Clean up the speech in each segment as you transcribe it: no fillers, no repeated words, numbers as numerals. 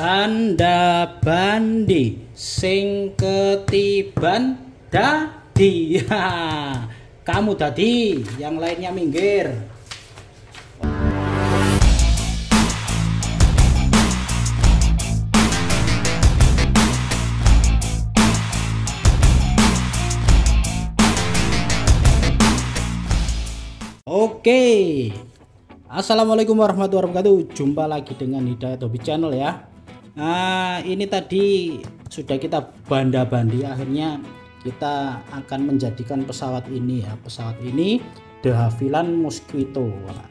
Banda bandi sing ketiban dadi. Kamu dadi, yang lainnya minggir. Oke. Assalamualaikum warahmatullahi wabarakatuh. Jumpa lagi dengan Hidayat Hobby Channel ya. Nah, ini tadi sudah kita banda-bandi, akhirnya kita akan menjadikan pesawat ini ya. Pesawat ini de Havilland Mosquito. Nah,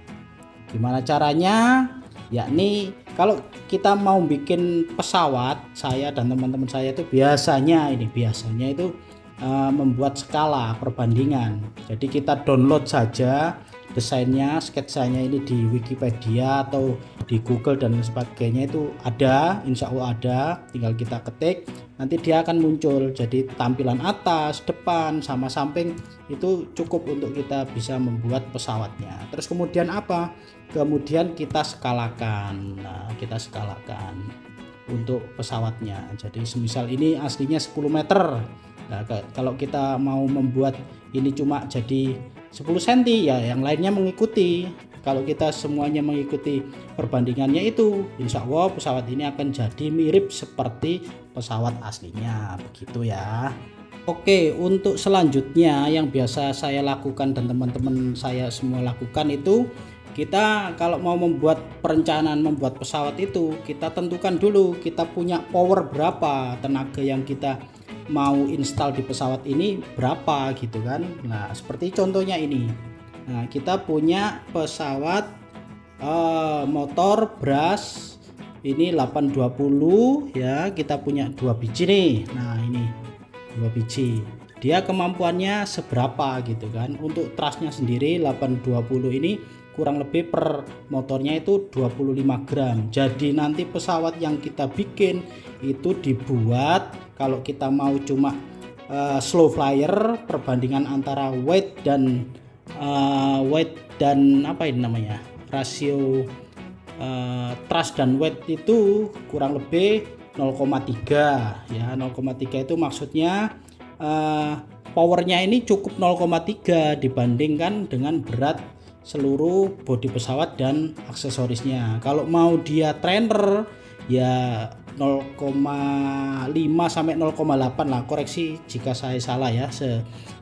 gimana caranya? Yakni kalau kita mau bikin pesawat, saya dan teman-teman saya itu biasanya membuat skala perbandingan. Jadi kita download saja desainnya, sketsanya ini di Wikipedia atau di Google dan sebagainya, itu ada, insya Allah ada, tinggal kita ketik, nanti dia akan muncul. Jadi tampilan atas, depan, sama samping itu cukup untuk kita bisa membuat pesawatnya. Terus kemudian apa? Kemudian kita skalakan. Nah, kita skalakan untuk pesawatnya. Jadi semisal ini aslinya 10 meter. Nah, kalau kita mau membuat ini cuma jadi 10 cm ya, yang lainnya mengikuti. Kalau kita semuanya mengikuti perbandingannya itu, insya Allah pesawat ini akan jadi mirip seperti pesawat aslinya, begitu ya. Oke, untuk selanjutnya yang biasa saya lakukan dan teman-teman saya semua lakukan itu, kita kalau mau membuat perencanaan membuat pesawat itu, kita tentukan dulu kita punya power berapa, tenaga yang kita mau install di pesawat ini berapa gitu kan. Nah, seperti contohnya ini. Nah, kita punya pesawat motor brass ini 820 ya, kita punya 2 biji nih. Nah, ini 2 biji. Dia kemampuannya seberapa gitu kan. Untuk trusnya sendiri 820 ini kurang lebih per motornya itu 25 gram. Jadi nanti pesawat yang kita bikin itu dibuat, kalau kita mau cuma slow flyer, perbandingan antara weight dan apa ini namanya, rasio thrust dan weight itu kurang lebih 0,3 ya. 0,3 itu maksudnya powernya ini cukup 0,3 dibandingkan dengan berat seluruh bodi pesawat dan aksesorisnya. Kalau mau dia trainer ya 0,5 sampai 0,8 lah, koreksi jika saya salah ya,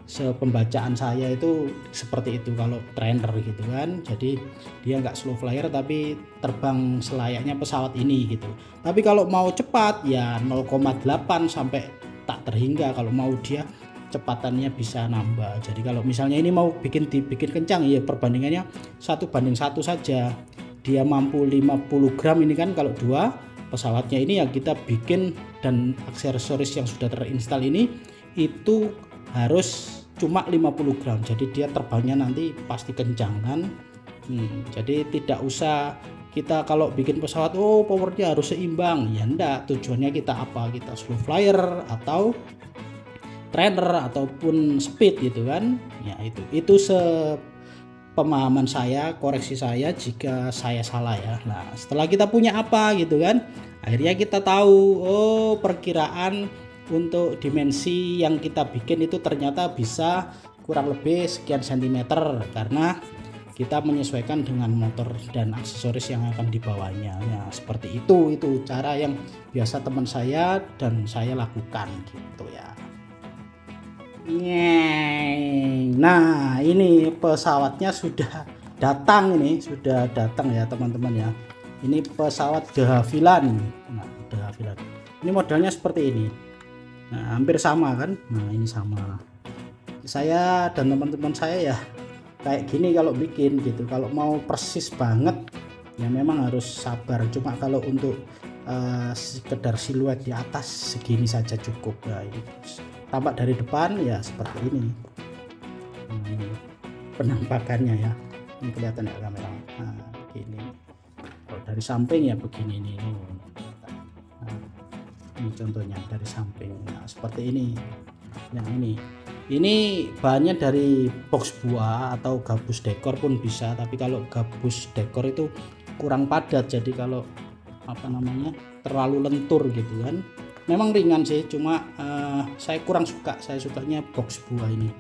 sepembacaan saya itu seperti itu kalau trainer gitu kan. Jadi dia nggak slow flyer tapi terbang selayaknya pesawat ini gitu. Tapi kalau mau cepat ya 0,8 sampai tak terhingga, kalau mau dia cepatannya bisa nambah. Jadi kalau misalnya ini mau dibikin kencang ya perbandingannya 1:1 saja. Dia mampu 50 gram ini kan, kalau 2 pesawatnya ini ya kita bikin, dan aksesoris yang sudah terinstall ini itu harus cuma 50 gram. Jadi dia terbangnya nanti pasti kencang kan. Jadi tidak usah kita kalau bikin pesawat oh powernya harus seimbang ya, enggak. Tujuannya kita apa? Kita slow flyer atau trainer ataupun speed gitu kan ya. Itu sepemahaman saya, koreksi saya jika saya salah ya. Nah, setelah kita punya apa gitu kan, akhirnya kita tahu oh perkiraan untuk dimensi yang kita bikin itu ternyata bisa kurang lebih sekian sentimeter, karena kita menyesuaikan dengan motor dan aksesoris yang akan dibawanya ya. Seperti itu cara yang biasa teman saya dan saya lakukan gitu ya. Yeay. Nah, ini pesawatnya sudah datang, ini sudah datang ya teman-teman ya. Ini pesawat de Havilland. Nah, de Havilland ini modelnya seperti ini. Nah, hampir sama kan. Nah, ini sama. Saya dan teman-teman saya ya kayak gini kalau bikin gitu. Kalau mau persis banget ya memang harus sabar. Cuma kalau untuk sekedar siluet di atas segini saja cukup ya. Ini tampak dari depan ya seperti ini. Ini penampakannya ya, ini kelihatan ya kamera. Nah, gini. Kalau dari samping ya begini nih. Nah, ini contohnya dari samping. Nah, seperti ini. Yang ini bahannya dari box buah atau gabus dekor pun bisa. Tapi kalau gabus dekor itu kurang padat, jadi kalau apa namanya, terlalu lentur gitu kan. Memang ringan sih, cuma saya kurang suka. Saya sukanya box buah ini.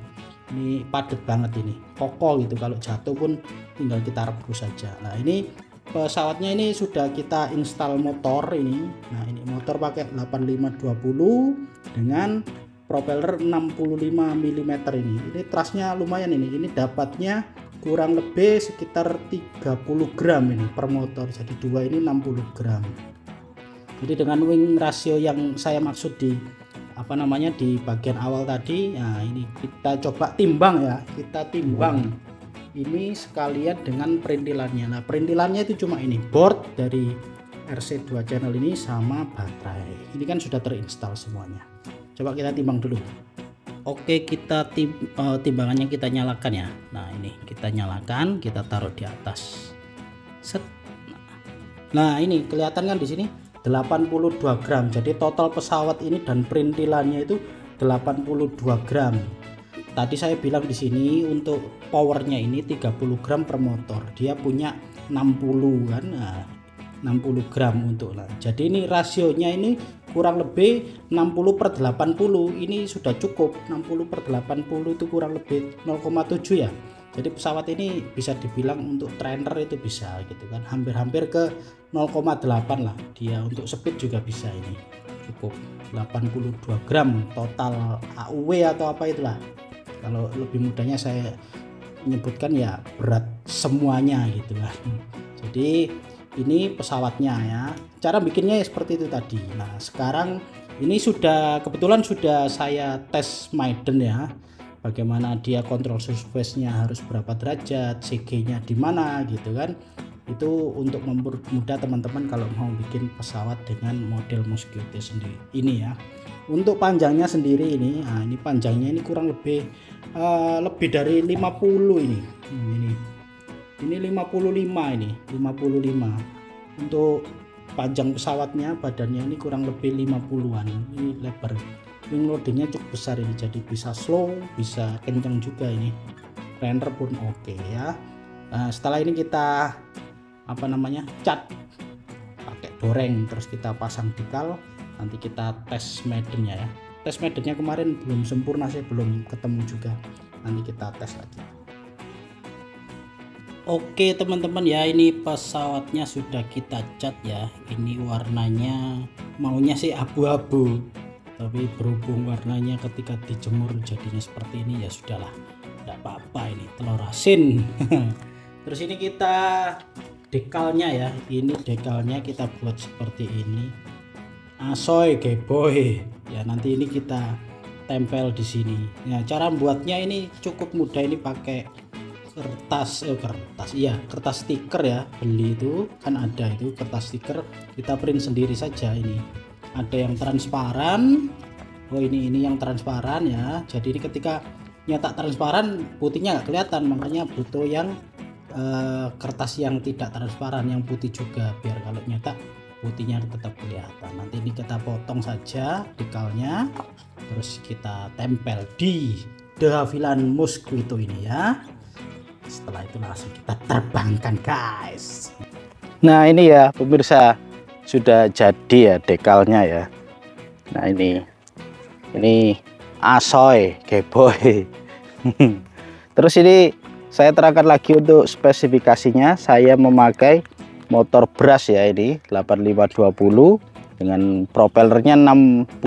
Ini padat banget ini, kokoh gitu. Kalau jatuh pun tinggal kita rebus saja. Nah ini pesawatnya ini sudah kita install motor ini. Nah ini motor pakai 8520 dengan propeller 65 mm ini. Ini trasnya lumayan ini. Ini dapatnya kurang lebih sekitar 30 gram ini per motor. Jadi dua ini 60 gram. Jadi dengan wing ratio yang saya maksud di apa namanya di bagian awal tadi, nah ini kita coba timbang ya, kita timbang ini sekalian dengan perintilannya. Nah perintilannya itu cuma ini board dari RC2 channel ini sama baterai. Ini kan sudah terinstall semuanya. Coba kita timbang dulu. Oke, kita timbangannya kita nyalakan ya. Nah ini kita nyalakan, kita taruh di atas. Set. Nah ini kelihatan kan di sini 82 gram. Jadi total pesawat ini dan perintilannya itu 82 gram. Tadi saya bilang di sini untuk powernya ini 30 gram per motor. Dia punya 60 kan. Nah, 60 gram untuk lah. Jadi ini rasionya ini kurang lebih 60/80. Ini sudah cukup. 60/80 itu kurang lebih 0,7 ya. Jadi pesawat ini bisa dibilang untuk trainer itu bisa gitu kan, hampir-hampir ke 0,8 lah dia. Untuk speed juga bisa ini, cukup 82 gram total AUW atau apa itulah. Kalau lebih mudahnya saya menyebutkan ya berat semuanya gitu kan. Jadi ini pesawatnya ya, cara bikinnya ya seperti itu tadi. Nah sekarang ini sudah kebetulan sudah saya tes maiden ya, bagaimana dia kontrol surface-nya harus berapa derajat, CG-nya di mana gitu kan. Itu untuk mempermudah teman-teman kalau mau bikin pesawat dengan model Mosquito sendiri ini ya. Untuk panjangnya sendiri ini, nah ini panjangnya ini kurang lebih lebih dari 50 ini. Ini 55 ini, 55. Untuk panjang pesawatnya, badannya ini kurang lebih 50-an. Ini lebar. Wing loadingnya cukup besar ini, jadi bisa slow, bisa kencang juga ini. Render pun oke ya. Nah, setelah ini kita apa namanya cat pakai doreng, terus kita pasang dikal. Nanti kita tes medannya ya. Tes medannya kemarin belum sempurna sih, belum ketemu juga. Nanti kita tes lagi. Oke teman-teman ya, ini pesawatnya sudah kita cat ya. Ini warnanya maunya sih abu-abu, tapi berhubung warnanya ketika dijemur jadinya seperti ini ya sudahlah, tidak apa-apa, ini telur asin. Terus ini kita dekalnya ya, ini dekalnya kita buat seperti ini, asoy geboy ya. Nanti ini kita tempel di sini. Nah cara buatnya ini cukup mudah, ini pakai kertas stiker ya, beli itu kan ada itu kertas stiker, kita print sendiri saja. Ini ada yang transparan, oh ini yang transparan ya. Jadi ini ketika nyetak transparan putihnya nggak kelihatan, makanya butuh yang kertas yang tidak transparan, yang putih juga, biar kalau nyetak putihnya tetap kelihatan. Nanti ini kita potong saja dekalnya, terus kita tempel di de Havilland Mosquito ini ya. Setelah itu langsung kita terbangkan guys. Nah ini ya pemirsa, sudah jadi ya dekalnya ya. Nah ini asoy geboy. Terus ini saya terangkan lagi untuk spesifikasinya. Saya memakai motor brush ya, ini 8520 dengan propellernya 65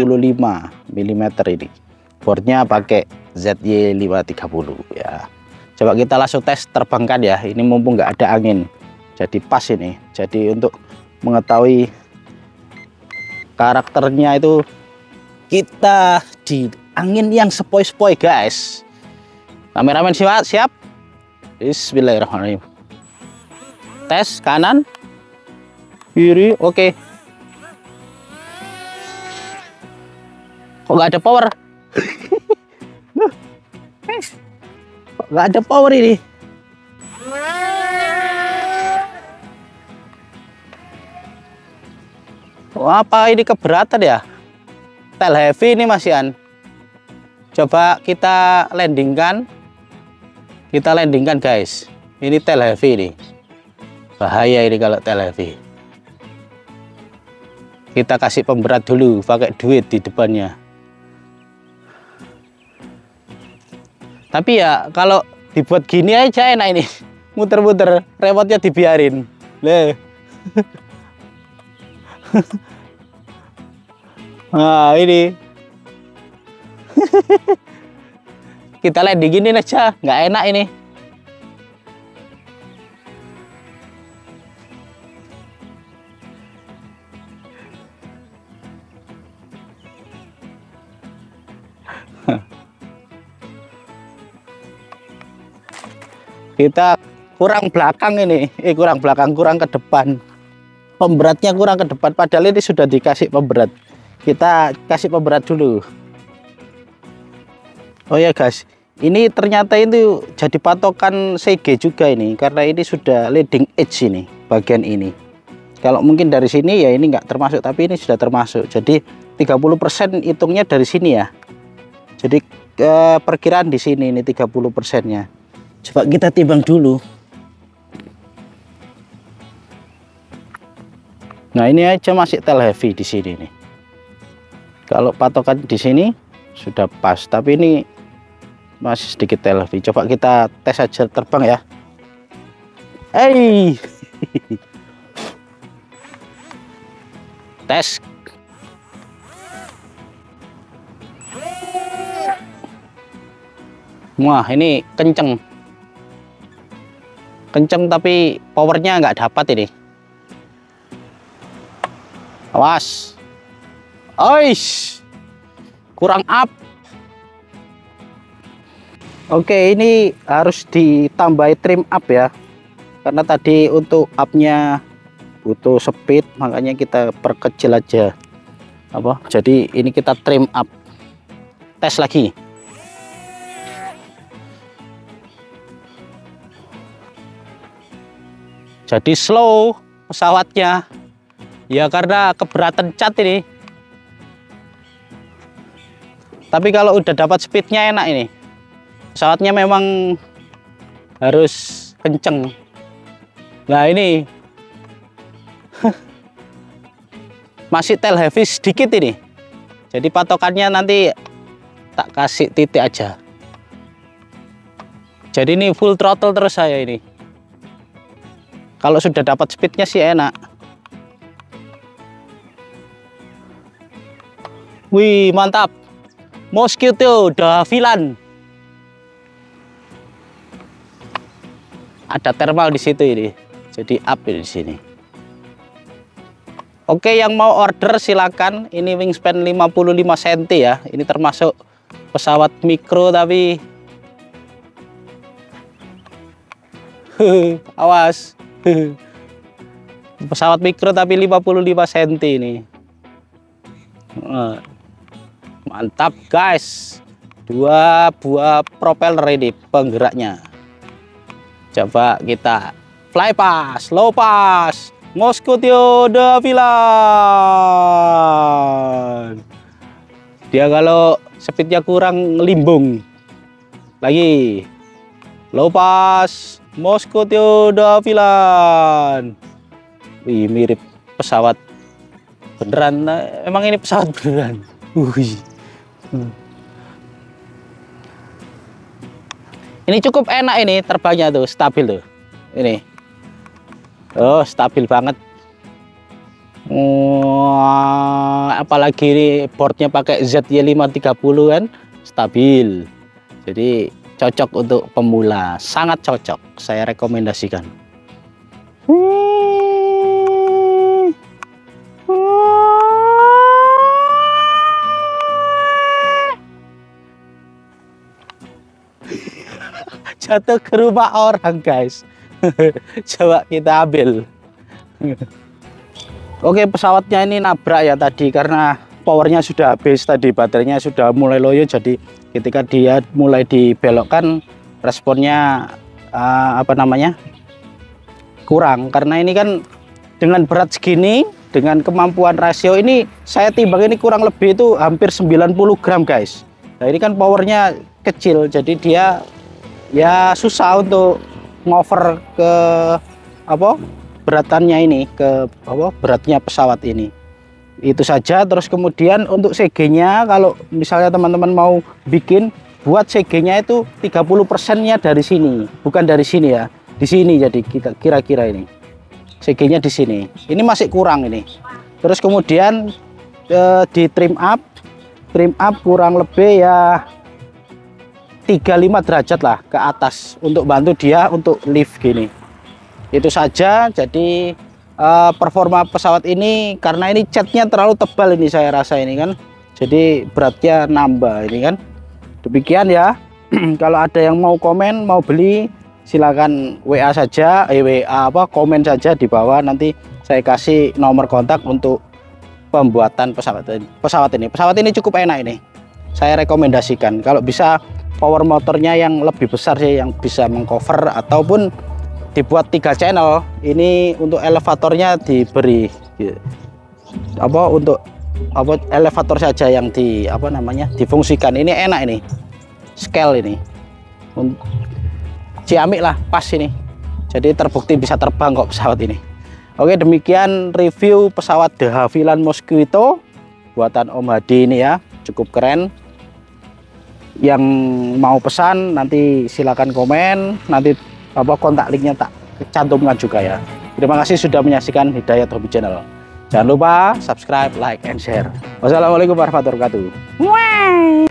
mm ini. Boardnya pakai ZY530 ya. Coba kita langsung tes terbangkan ya. Ini mumpung nggak ada angin, jadi pas ini. Jadi untuk mengetahui karakternya itu kita di angin yang sepoi-sepoi guys. Kameramen siap. Bismillahirrahmanirrahim. Tes kanan kiri. Oke. Kok nggak ada power? Kok nggak ada power ini? Apa ini keberatan ya? Tail heavy ini masihan. Coba kita landingkan. Kita landingkan guys. Ini tail heavy ini. Bahaya ini kalau tail heavy. kita kasih pemberat dulu pakai duit di depannya. Tapi ya kalau dibuat gini aja enak ini, muter-muter, remote-nya dibiarin. Nah ini kita landing gini aja, nggak enak ini. Kita kurang belakang ini, kurang belakang, kurang ke depan. Pemberatnya kurang ke depan, padahal ini sudah dikasih pemberat. Kita kasih pemberat dulu. Oh ya guys, ini ternyata itu jadi patokan CG juga ini, karena ini sudah leading edge ini, bagian ini. Kalau mungkin dari sini ya ini nggak termasuk, tapi ini sudah termasuk. Jadi 30% hitungnya dari sini ya. Jadi perkiraan di sini ini 30%-nya. Coba kita timbang dulu. Nah ini aja masih tail heavy di sini nih. Kalau patokan di sini sudah pas, tapi ini masih sedikit tail heavy. Coba kita tes aja terbang ya. Hey, tes. Wah ini kenceng. Kenceng tapi powernya nggak dapat ini. Awas. Oish. Kurang up. Oke, ini harus ditambah trim up ya. Karena tadi untuk up-nya butuh speed, makanya kita perkecil aja. Apa? Jadi ini kita trim up. Tes lagi. Jadi slow pesawatnya ya karena keberatan cat ini. Tapi kalau udah dapat speednya enak ini. Pesawatnya memang harus kenceng. Nah ini masih tail heavy sedikit ini. Jadi patokannya nanti tak kasih titik aja. Jadi ini full throttle terus saya ini. Kalau sudah dapat speednya sih enak. Wih mantap, Mosquito de Havilland. Ada thermal di situ ini, jadi up di sini. Oke, yang mau order silakan. Ini wingspan 55 cm ya. Ini termasuk pesawat mikro tapi awas. Pesawat mikro tapi 55 cm ini. Mantap guys. 2 buah propeller ini penggeraknya. Coba kita fly pass, low pass, Mosquito de Havilland. Dia kalau speednya kurang limbung. Lagi low pass Mosquito de Havilland. Wih mirip pesawat beneran. Emang ini pesawat beneran. Ini cukup enak ini terbangnya tuh, stabil tuh. Ini. Oh, stabil banget. Apalagi ini boardnya pakai ZY530 kan, stabil. Jadi cocok untuk pemula, sangat cocok, saya rekomendasikan. Jatuh ke rumah orang guys. Coba kita ambil. Oke, pesawatnya ini nabrak ya tadi karena powernya sudah habis tadi, baterainya sudah mulai loyo, jadi ketika dia mulai dibelokkan responnya apa namanya kurang, karena ini kan dengan berat segini dengan kemampuan rasio ini saya timbang ini kurang lebih itu hampir 90 gram guys. Nah ini kan powernya kecil jadi dia ya susah untuk ngover ke apa beratannya ini, ke apa beratnya pesawat ini. Itu saja. Terus kemudian untuk CG-nya, kalau misalnya teman-teman mau bikin, buat CG-nya itu 30%-nya dari sini, bukan dari sini ya, di sini. Jadi kita kira-kira ini CG-nya di sini, ini masih kurang ini. Terus kemudian di trim up kurang lebih ya 35 derajat lah ke atas untuk bantu dia untuk lift gini. Itu saja. Jadi performa pesawat ini, karena ini catnya terlalu tebal ini saya rasa ini kan, jadi beratnya nambah ini kan. Demikian ya. Kalau ada yang mau komen, mau beli, silakan WA saja, komen saja di bawah, nanti saya kasih nomor kontak untuk pembuatan pesawat ini cukup enak ini, saya rekomendasikan. Kalau bisa power motornya yang lebih besar sih, yang bisa mengcover, ataupun dibuat 3 channel. Ini untuk elevatornya diberi elevator saja yang difungsikan. Ini enak ini, scale ini ciamik lah, pas ini. Jadi terbukti bisa terbang kok pesawat ini. Oke, demikian review pesawat de Havilland Mosquito buatan Om Hadi ini ya, cukup keren. Yang mau pesan nanti silakan komen, nanti kontak linknya tak cantumkan juga ya. Terima kasih sudah menyaksikan Hidayat Hobby Channel. Jangan lupa subscribe, like, and share. Wassalamualaikum warahmatullahi wabarakatuh.